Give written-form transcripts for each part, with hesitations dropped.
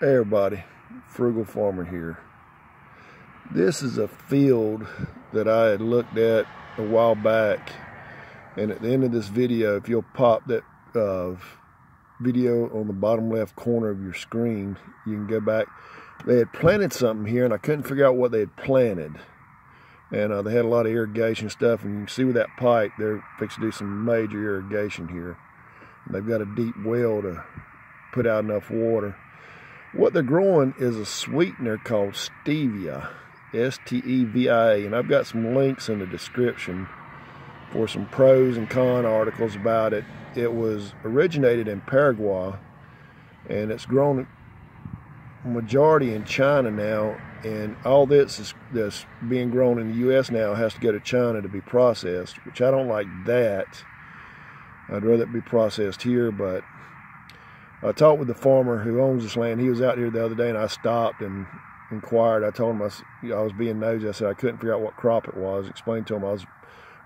Hey everybody, Frugal Farmer here. This is a field that I had looked at a while back, and at the end of this video, if you'll pop that video on the bottom left corner of your screen, you can go back. They had planted something here and I couldn't figure out what they had planted, and they had a lot of irrigation stuff, and you can see with that pipe they're fixing to do some major irrigation here. They've got a deep well to put out enough water. What they're growing is a sweetener called Stevia, S-T-E-V-I-A, and I've got some links in the description for some pros and con articles about it. It was originated in Paraguay, and it's grown majority in China now, and all this is that's being grown in the U.S. now has to go to China to be processed, which I don't like that. I'd rather it be processed here, but I talked with the farmer who owns this land. He was out here the other day, and I stopped and inquired. I told him I was being nosy. I said I couldn't figure out what crop it was. Explained to him I was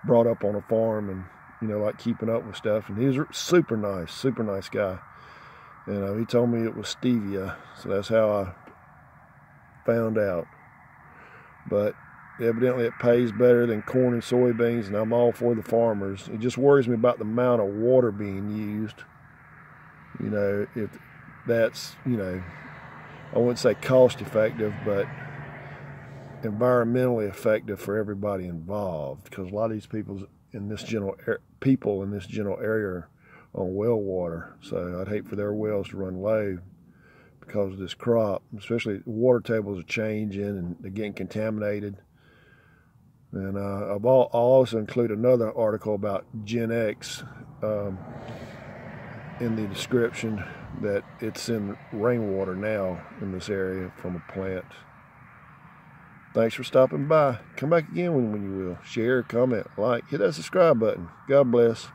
brought up on a farm and, you know, like keeping up with stuff. And he was super nice guy. And he told me it was Stevia, so that's how I found out. But evidently it pays better than corn and soybeans, and I'm all for the farmers. It just worries me about the amount of water being used. You know, if that's, you know, I wouldn't say cost effective, but environmentally effective for everybody involved, because a lot of these people in this general area are on well water, so I'd hate for their wells to run low because of this crop, especially water tables are changing and they're getting contaminated. And I'll also include another article about Gen X in the description, that it's in rainwater now in this area from a plant. Thanks for stopping by. Come back again when you will. Share, comment, like, hit that subscribe button. God bless.